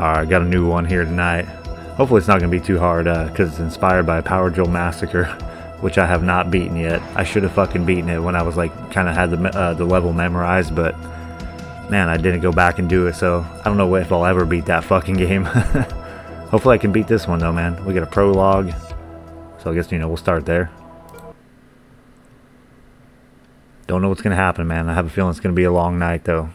Alright, got a new one here tonight. Hopefully it's not going to be too hard because it's inspired by Power Drill Massacre, which I have not beaten yet. I should have fucking beaten it when I was like kind of had the level memorized, but man, I didn't go back and do it, so I don't know if I'll ever beat that fucking game. Hopefully I can beat this one though, man. We got a prologue, so I guess, you know, we'll start there. Don't know what's going to happen, man. I have a feeling it's going to be a long night though.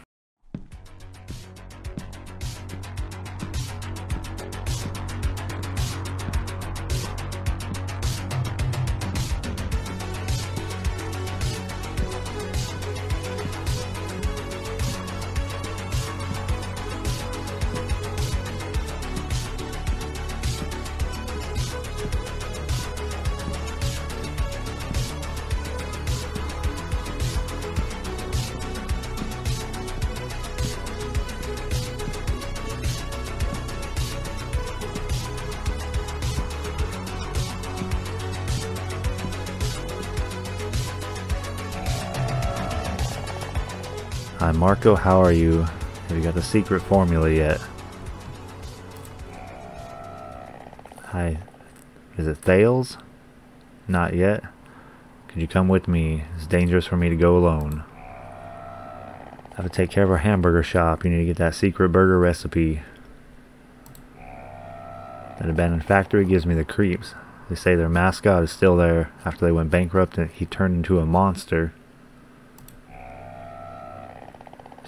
Hi Marco, how are you? Have you got the secret formula yet? Hi, is it Thales? Not yet. Could you come with me? It's dangerous for me to go alone. I have to take care of our hamburger shop. You need to get that secret burger recipe. That abandoned factory gives me the creeps. They say their mascot is still there. After they went bankrupt, he turned into a monster.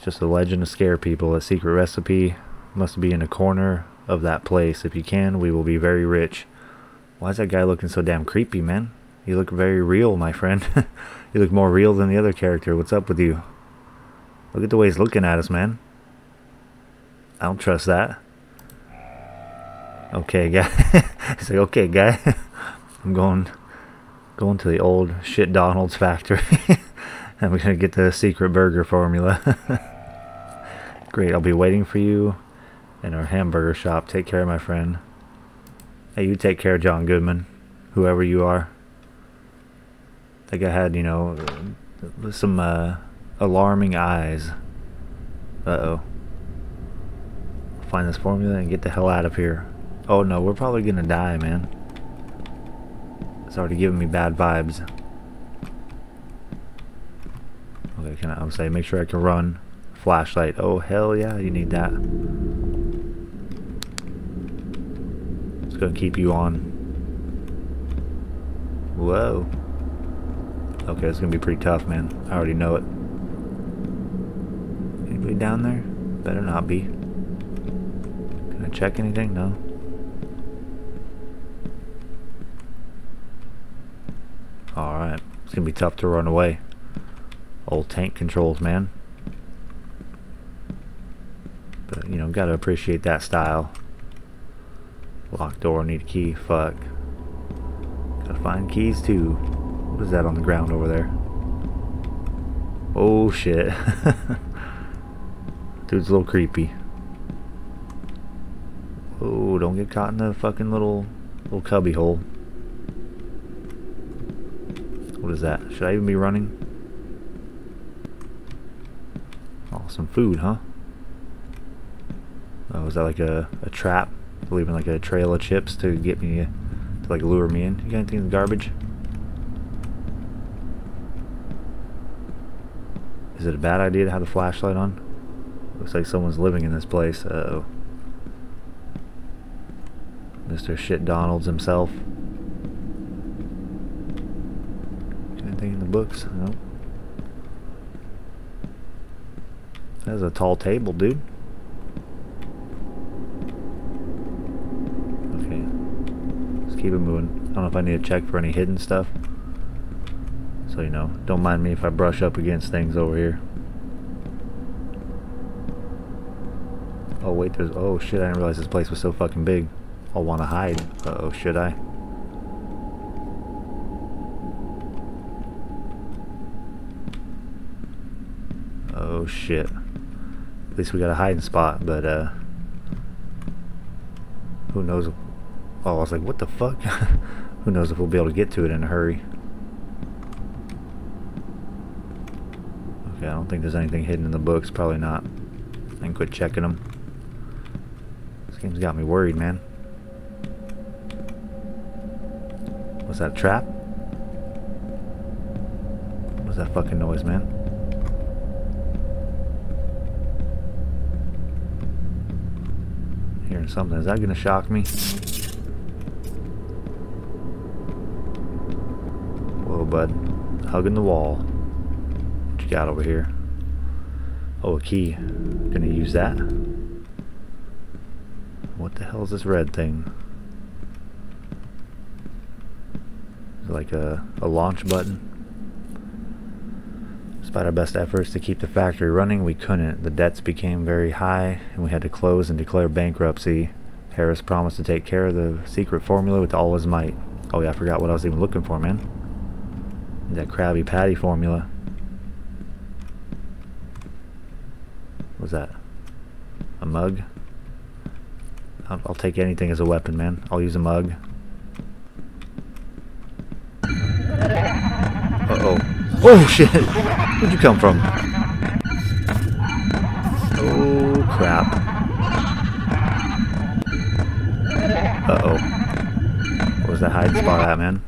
Just a legend to scare people. A secret recipe must be in a corner of that place. If you can, we will be very rich. Why is that guy looking so damn creepy, man? You look very real, my friend. You look more real than the other character. What's up with you? Look at the way he's looking at us, man. I don't trust that. Okay, guy. He's like, okay, guy. I'm going to the old shit Donald's factory. And we're going to get the secret burger formula. Great, I'll be waiting for you in our hamburger shop. Take care, my friend. Hey, you take care, John Goodman, whoever you are. I think I had, you know, some alarming eyes. Uh-oh. Find this formula and get the hell out of here. Oh, no, we're probably going to die, man. It's already giving me bad vibes. Okay, can I say, make sure I can run. Flashlight. Oh, hell yeah, you need that. It's gonna keep you on. Whoa. Okay, it's gonna be pretty tough, man. I already know it. Anybody down there? Better not be. Can I check anything? No. Alright, it's gonna be tough to run away. Old tank controls, man. But, you know, gotta appreciate that style. Locked door, need a key. Fuck. Gotta find keys, too. What is that on the ground over there? Oh, shit. Dude's a little creepy. Oh, don't get caught in the fucking little cubby hole. What is that? Should I even be running? Some food, huh? Oh, is that like a trap? Leaving like a trail of chips to get me, to like lure me in? You got anything in the garbage? Is it a bad idea to have the flashlight on? Looks like someone's living in this place. Uh-oh. Mr. Shit Donald's himself. Anything in the books? Nope. That's a tall table, dude. Okay. Let's keep it moving. I don't know if I need to check for any hidden stuff. So, you know, don't mind me if I brush up against things over here. Oh, wait, there's... Oh, shit, I didn't realize this place was so fucking big. I'll want to hide. Uh-oh, should I? Oh, shit. At least we got a hiding spot, but who knows. Oh, I was like, what the fuck. Who knows if we'll be able to get to it in a hurry. Okay, I don't think there's anything hidden in the books. Probably not. I can quit checking them. This game's got me worried, man. Was that a trap? What was that fucking noise, man? Hearing something. Is that gonna shock me? Whoa, bud. Hugging the wall. What you got over here? Oh, a key. Gonna use that. What the hell is this red thing? Is it like a launch button? Despite our best efforts to keep the factory running, we couldn't. The debts became very high, and we had to close and declare bankruptcy. Harris promised to take care of the secret formula with all his might. Oh yeah, I forgot what I was even looking for, man. That Krabby Patty formula. What's that? A mug? I'll take anything as a weapon, man. I'll use a mug. Uh-oh. Oh, shit! Where'd you come from? Oh, crap. Uh-oh. Where was that hide spot at, man?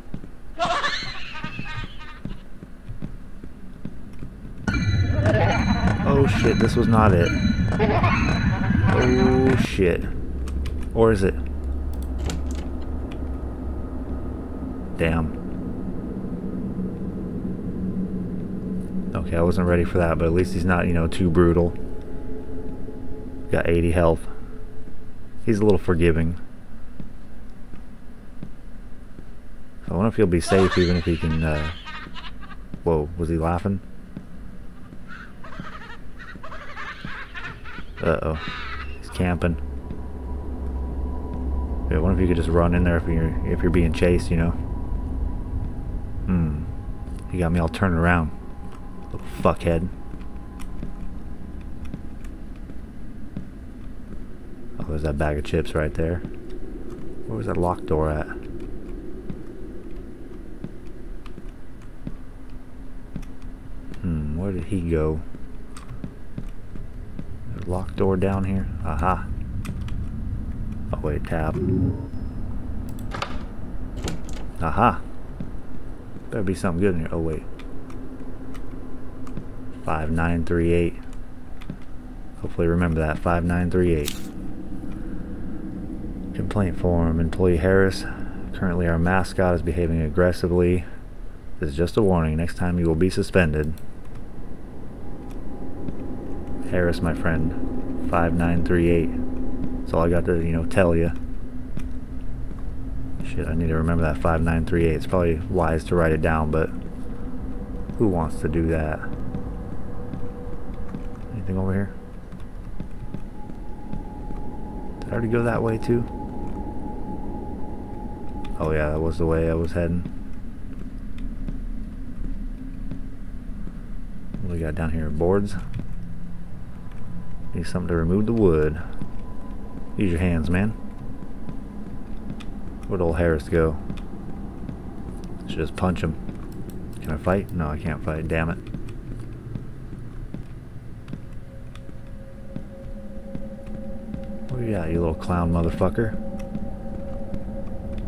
Oh shit, this was not it. Oh shit. Or is it? Damn. Okay, I wasn't ready for that, but at least he's not, you know, too brutal. Got 80 health. He's a little forgiving. So I wonder if he'll be safe even if he can, Whoa, was he laughing? Uh-oh. He's camping. Yeah, I wonder if you could just run in there if you're being chased, you know. Hmm. He got me all turned around. Little fuckhead. Oh, there's that bag of chips right there. Where was that locked door at? Hmm, where did he go? Locked door down here. Aha. Oh wait, tab. Aha. Better be something good in here. Oh wait. 5938. Hopefully remember that. 5938. Complaint form. Employee Harris. Currently our mascot is behaving aggressively. This is just a warning. Next time you will be suspended. Harris, my friend. 5938. That's all I got to, you know, tell you. Shit, I need to remember that 5938. It's probably wise to write it down, but who wants to do that? Anything over here? Did I already go that way too? Oh yeah, that was the way I was heading. What do we got down here? Boards? Need something to remove the wood. Use your hands, man. Where'd old Harris go? Should just punch him. Can I fight? No, I can't fight. Damn it. What do you got, you little clown motherfucker?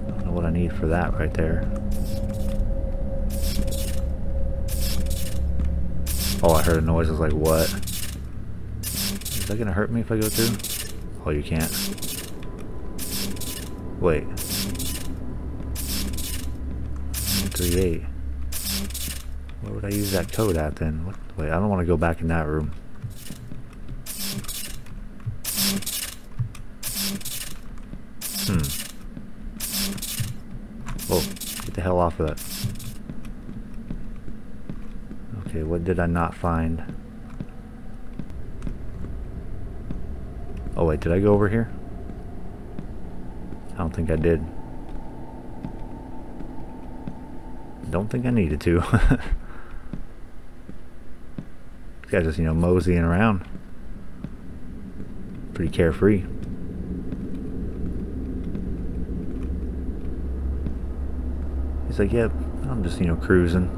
I don't know what I need for that right there. Oh, I heard a noise. I was like, what? Is that gonna hurt me if I go through? Oh, you can't. Wait. 938. Where would I use that code at then? What? Wait, I don't want to go back in that room. Hmm. Whoa, get the hell off of that. Okay, what did I not find? Oh wait, did I go over here? I don't think I did. Don't think I needed to. This guy's just, you know, moseying around. Pretty carefree. He's like, yep, yeah, I'm just, you know, cruising.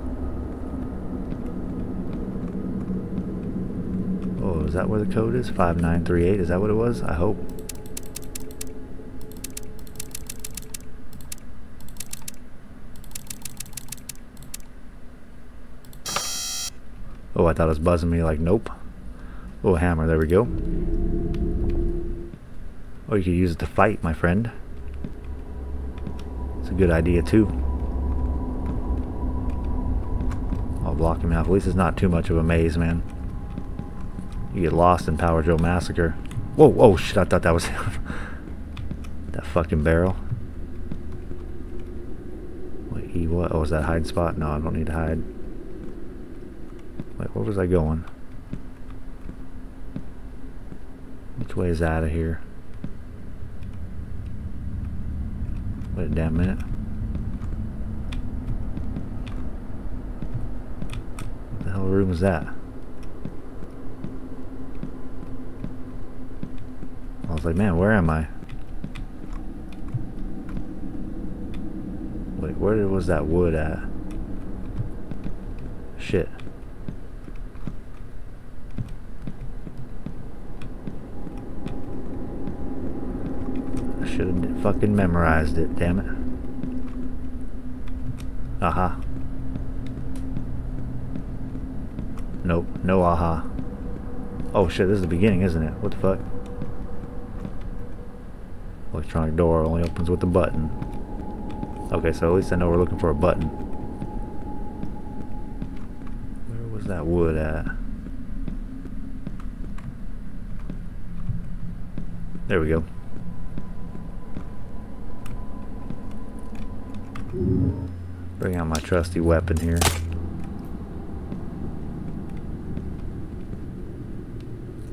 Is that where the code is? 5938. Is that what it was? I hope. Oh, I thought it was buzzing me, like, nope. Oh, hammer, there we go. Or you could use it to fight, my friend. It's a good idea, too. I'll block him out. At least it's not too much of a maze, man. You get lost in Power Drill Massacre. Whoa, whoa, shit, I thought that was him. That fucking barrel. Wait, he what? Oh, is that hide spot? No, I don't need to hide. Wait, where was I going? Which way is out of here? Wait a damn minute. What the hell room is that? I was like, man, where am I? Wait, where was that wood at? Shit. I should have fucking memorized it, damn it. Aha. Nope, no aha. Oh shit, this is the beginning, isn't it? What the fuck? Electronic door only opens with a button. Okay, so at least I know we're looking for a button. Where was that wood at? There we go. Bring out my trusty weapon here.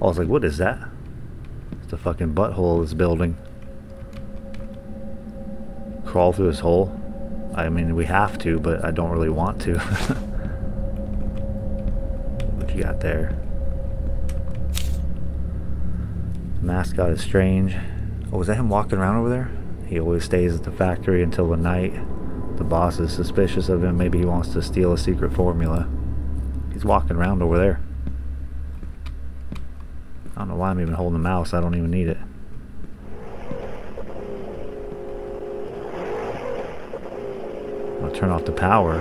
I was like, what is that? It's the fucking butthole of this building. Crawl through this hole? I mean, we have to, but I don't really want to. What you got there? Mascot is strange. Oh, was that him walking around over there? He always stays at the factory until the night. The boss is suspicious of him. Maybe he wants to steal a secret formula. He's walking around over there. I don't know why I'm even holding the mouse. I don't even need it. Turn off the power.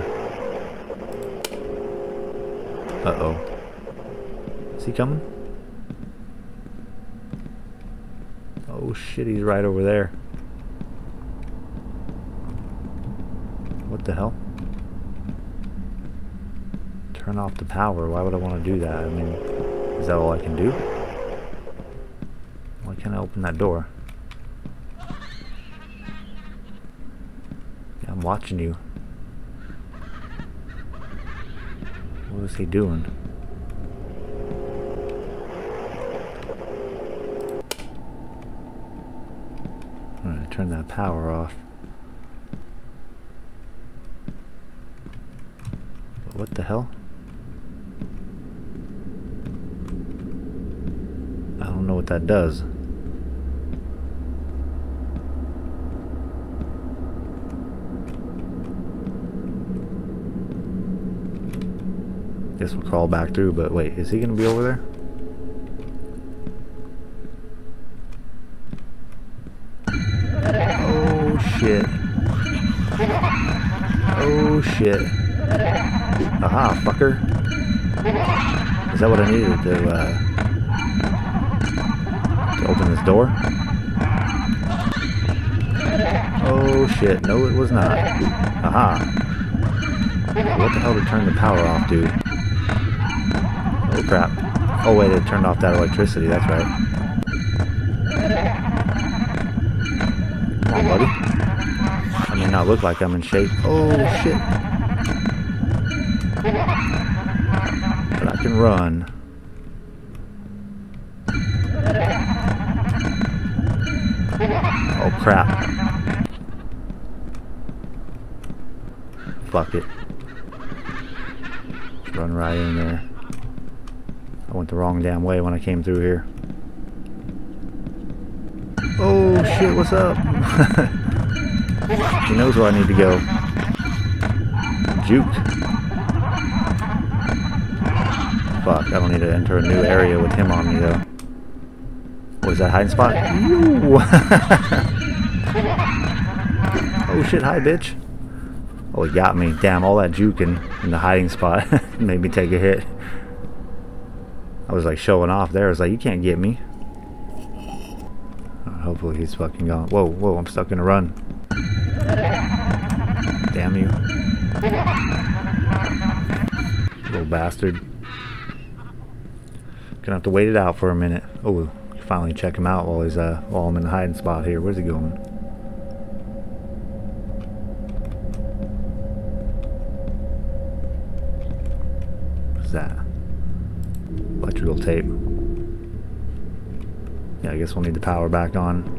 Uh-oh. Is he coming? Oh shit, he's right over there. What the hell? Turn off the power. Why would I want to do that? I mean, is that all I can do? Why can't I open that door? Yeah, I'm watching you. What is he doing? I'm gonna turn that power off. But what the hell? I don't know what that does. Guess we'll crawl back through, but wait, is he gonna be over there? Oh shit. Oh shit. Aha, fucker. Is that what I needed to open this door? Oh shit, no it was not. Aha. What the hell did turn the power off, dude? Oh crap. Oh wait, it turned off that electricity, that's right. Come on, buddy. I may not look like I'm in shape. Oh shit. But I can run. Oh crap. Fuck it. Run right in there. I went the wrong damn way when I came through here. Oh shit, what's up? He knows where I need to go. Juke. Fuck, I don't need to enter a new area with him on me though. What is that, hiding spot? Oh shit, hi bitch. Oh, he got me. Damn, all that juking in the hiding spot made me take a hit. I was like showing off there. I was like, you can't get me. Hopefully he's fucking gone. Whoa, whoa, I'm stuck in a run. Damn you. Little bastard. Gonna have to wait it out for a minute. Oh, finally check him out while he's while I'm in the hiding spot here. Where's he going? What's that? Electrical tape. Yeah, I guess we'll need the power back on.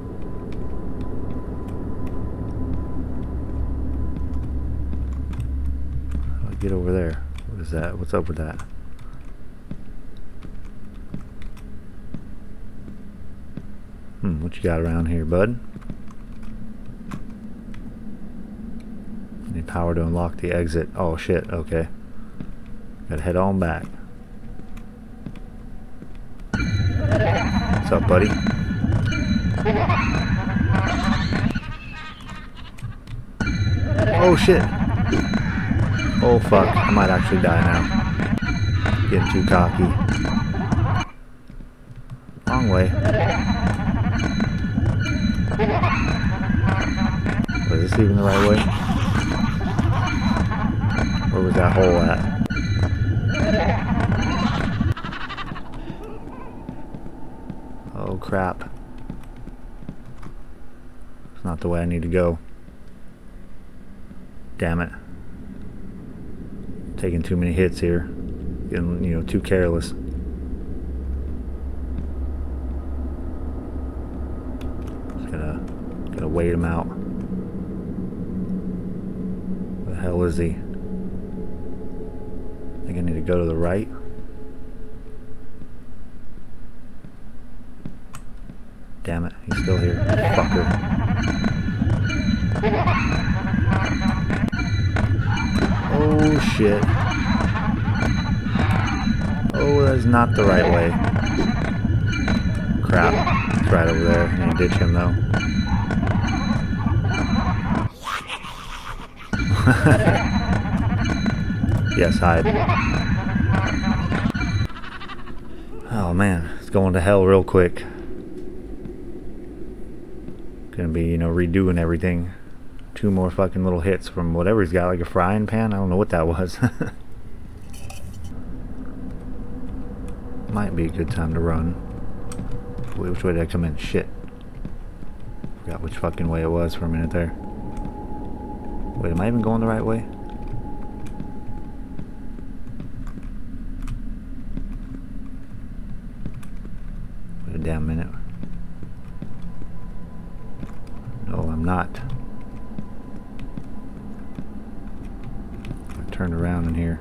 Get over there. What is that? What's up with that? What you got around here, bud? Need power to unlock the exit. Oh shit, okay. Gotta head on back. What's up, buddy? Oh shit! Oh fuck, I might actually die now. Getting too cocky. Wrong way. Was this even the right way? Where was that hole at? Oh crap. It's not the way I need to go. Damn it. Taking too many hits here, getting, you know, too careless. Just gotta wait him out. Where the hell is he? I think I need to go to the right. Damn it, he's still here. Fucker. Oh shit. Oh, that's not the right way. Crap. It's right over there. I'm gonna ditch him though. Yes, hide. Oh man, it's going to hell real quick. Gonna be, you know, redoing everything. Two more fucking little hits from whatever he's got, like a frying pan. I don't know what that was. Might be a good time to run. Wait, which way did I come in? Shit. Forgot which fucking way it was for a minute there. Wait, am I even going the right way? Wait a damn minute. No, I'm not. Turned around in here.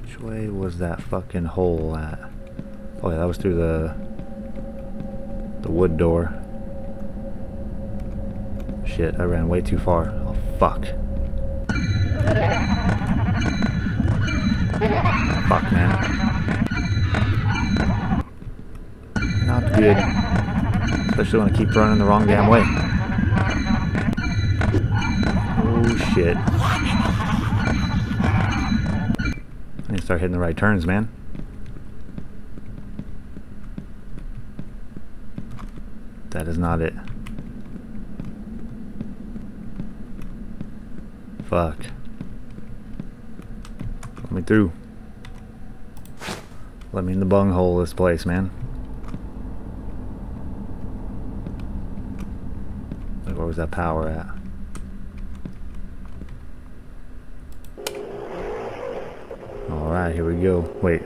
Which way was that fucking hole at? Oh yeah, that was through the wood door. Shit, I ran way too far. Oh fuck. Fuck man. Not good. Especially when I keep running the wrong damn way. Shit. I need to start hitting the right turns, man. That is not it. Fuck. Let me through. Let me in the bunghole of this place, man. Like, where was that power at? Alright, here we go. Wait.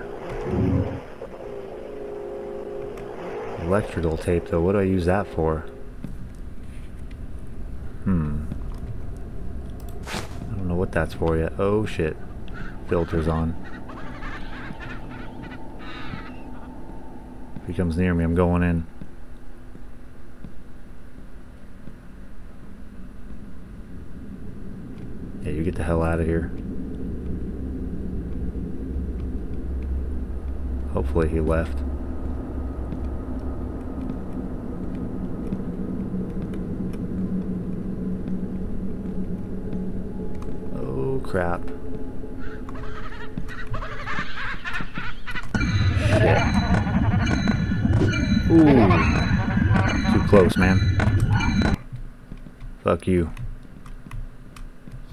Electrical tape, though. What do I use that for? I don't know what that's for yet. Oh, shit. Filter's on. If he comes near me, I'm going in. Yeah, you get the hell out of here. Hopefully he left. Oh crap. Ooh. Too close, man. Fuck you.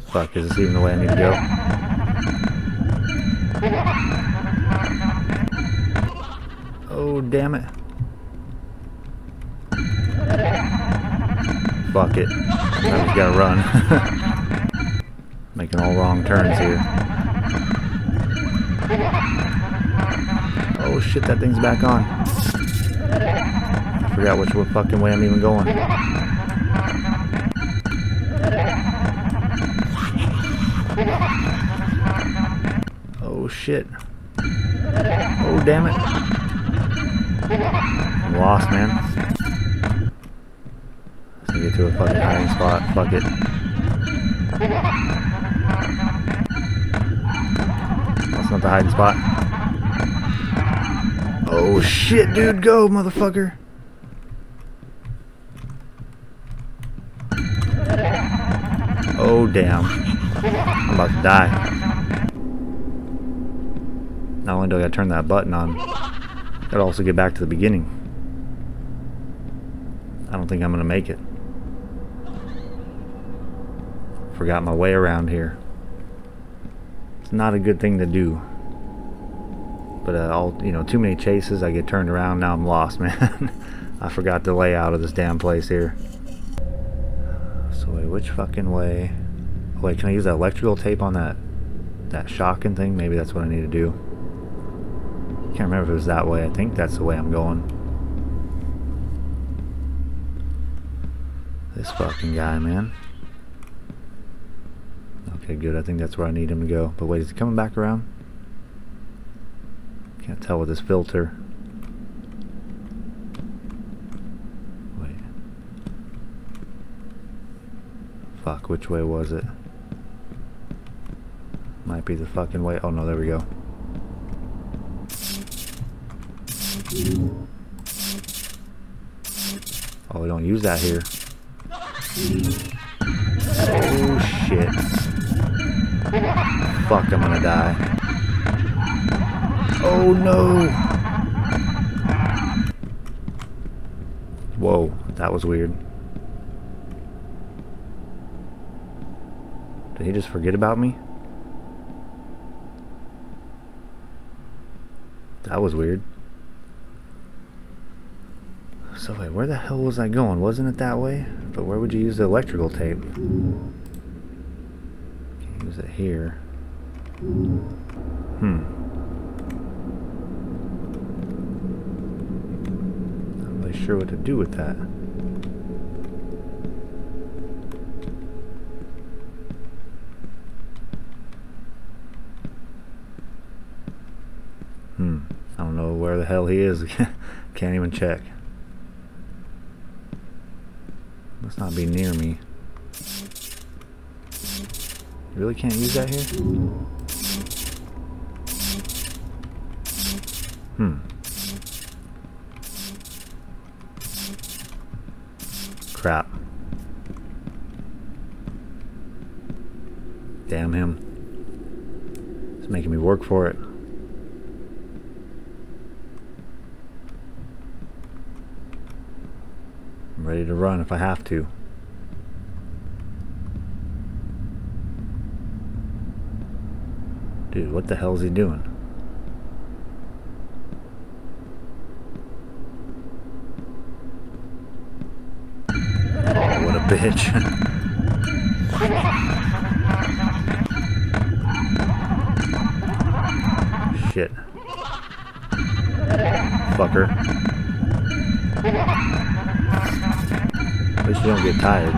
Fuck, is this even the way I need to go? Oh, damn it. Fuck it. I just gotta run. Making all wrong turns here. Oh shit, that thing's back on. I forgot which fucking way I'm even going. Oh shit. Oh damn it. I'm lost, man. Let's get to a fucking hiding spot. Fuck it. That's not the hiding spot. Oh shit, dude, go, motherfucker. Oh damn. I'm about to die. Not only do I gotta turn that button on, I gotta also get back to the beginning. I don't think I'm gonna make it. Forgot my way around here. It's not a good thing to do. But too many chases, I get turned around, now I'm lost, man. I forgot the layout of this damn place here. So wait, which fucking way? Oh, wait, can I use that electrical tape on that shocking thing? Maybe that's what I need to do. Can't remember if it was that way. I think that's the way I'm going. This fucking guy, man. Okay, good. I think that's where I need him to go. But wait, is he coming back around? Can't tell with this filter. Wait. Fuck, which way was it? Might be the fucking way. Oh no, there we go. Oh, we don't use that here. Oh shit. Fuck, I'm gonna die. Oh no! Whoa, that was weird. Did he just forget about me? That was weird. So wait, where the hell was I going? Wasn't it that way? But where would you use the electrical tape? Can't use it here. Hmm. Sure what to do with that. I don't know where the hell he is. Can't even check. Must not be near me. You really can't use that here? Crap. Damn him. He's making me work for it. I'm ready to run if I have to. Dude, what the hell is he doing? Bitch. Shit. Fucker. At least you don't get tired.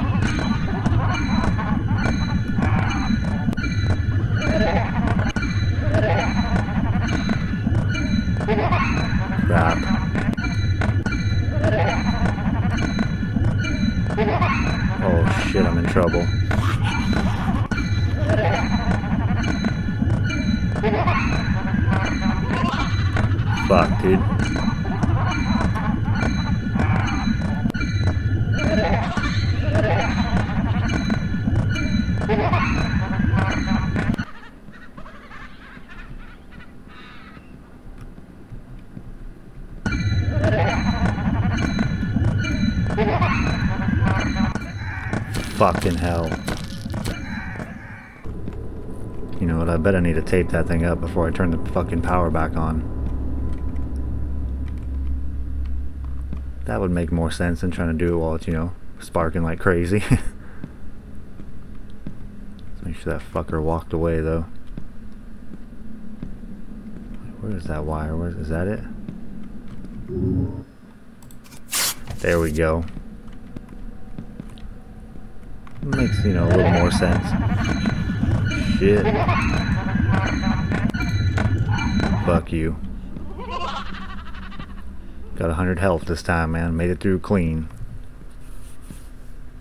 Crap. Oh shit, I'm in trouble. Fuck, dude. Fucking hell. You know what, I bet I need to tape that thing up before I turn the fucking power back on. That would make more sense than trying to do it while it's, you know, sparking like crazy. Let's make sure that fucker walked away though. Where is that wire? Where is that it? There we go. Makes, you know, a little more sense. Shit. Fuck you. Got 100 health this time, man. Made it through clean.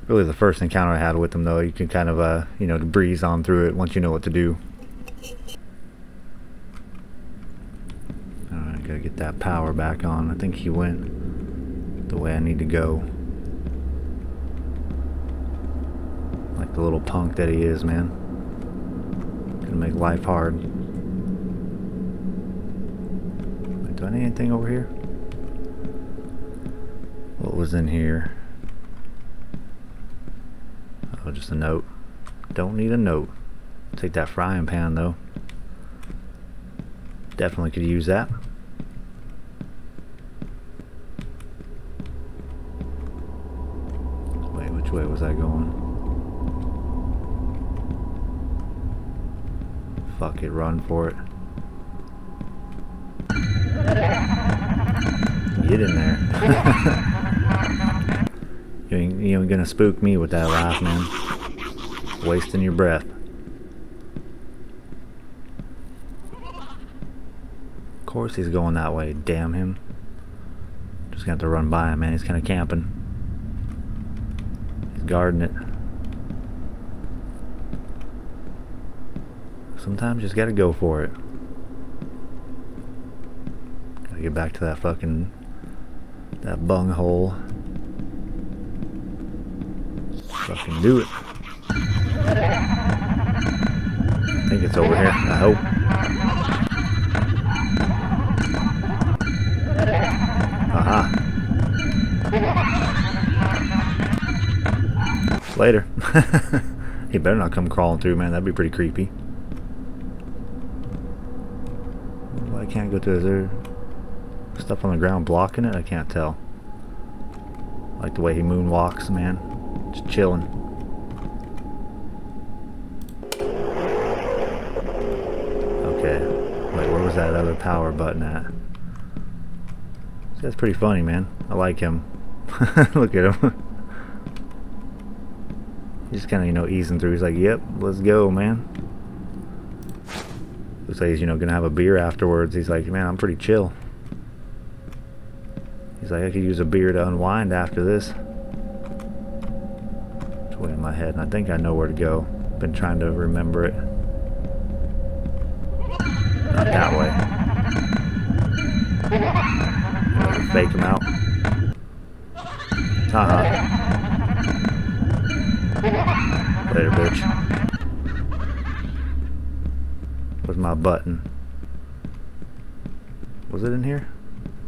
Really the first encounter I had with them though, you can kind of, you know, breeze on through it once you know what to do. Alright, gotta get that power back on. I think he went the way I need to go. Like the little punk that he is, man. Gonna make life hard. Wait, do I need anything over here? What was in here? Oh, just a note. Don't need a note. Take that frying pan though. Definitely could use that. Wait, which way was I going? Fuck it, run for it. Get in there. You ain't gonna spook me with that laugh, man. Wasting your breath. Of course he's going that way, damn him. Just gonna have to run by him, man. He's kinda camping. He's guarding it. Sometimes you just gotta go for it. Gotta get back to that fucking... that bunghole. Fucking do it. I think it's over here. I hope. Aha. Uh-huh. Later. He better not come crawling through, man. That'd be pretty creepy. Well, I can't go through. Is there stuff on the ground blocking it? I can't tell. I like the way he moonwalks, man. Just chilling. Okay. Wait, where was that other power button at? See, that's pretty funny, man. I like him. Look at him. He's just kind of, you know, easing through. He's like, yep, let's go, man. Looks like he's, you know, gonna have a beer afterwards. He's like, man, I'm pretty chill. He's like, I could use a beer to unwind after this. In my head, and I think I know where to go. Been trying to remember it. Not that way. Fake him out. Haha. Later, bitch. Where's my button? Was it in here?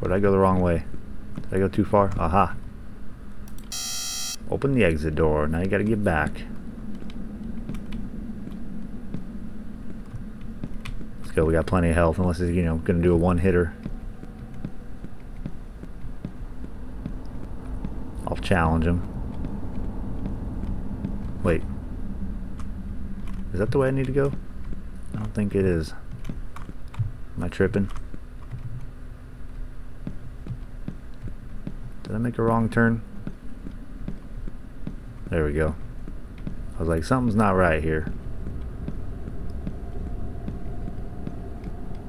Or did I go the wrong way? Did I go too far? Aha. Open the exit door. Now you gotta get back. Let's go. We got plenty of health. Unless he's, you know, gonna do a one-hitter. I'll challenge him. Wait. Is that the way I need to go? I don't think it is. Am I tripping? Did I make a wrong turn? There we go. I was like, something's not right here.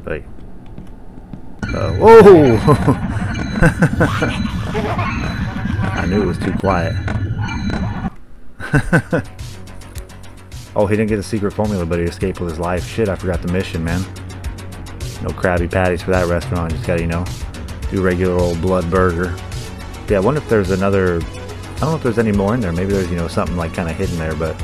Wait. Whoa! I knew it was too quiet. Oh, he didn't get a secret formula, but he escaped with his life. Shit, I forgot the mission, man. No Krabby Patties for that restaurant. Just gotta, you know, do regular old Blood Burger. Yeah, I wonder if there's another... I don't know if there's any more in there. Maybe there's, you know, something like kind of hidden there, but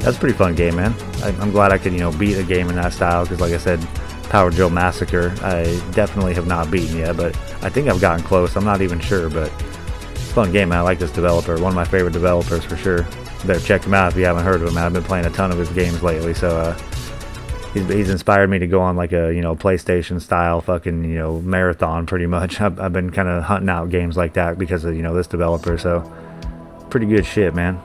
that's a pretty fun game, man. I'm glad I could, you know, beat a game in that style, because like I said, Power Drill Massacre, I definitely have not beaten yet, but I think I've gotten close. I'm not even sure, but it's a fun game, man. I like this developer. One of my favorite developers for sure. better check him out if you haven't heard of him. I've been playing a ton of his games lately, so he's inspired me to go on like a, you know, PlayStation style fucking, you know, marathon pretty much. I've been kind of hunting out games like that because of, you know, this developer, so pretty good shit, man.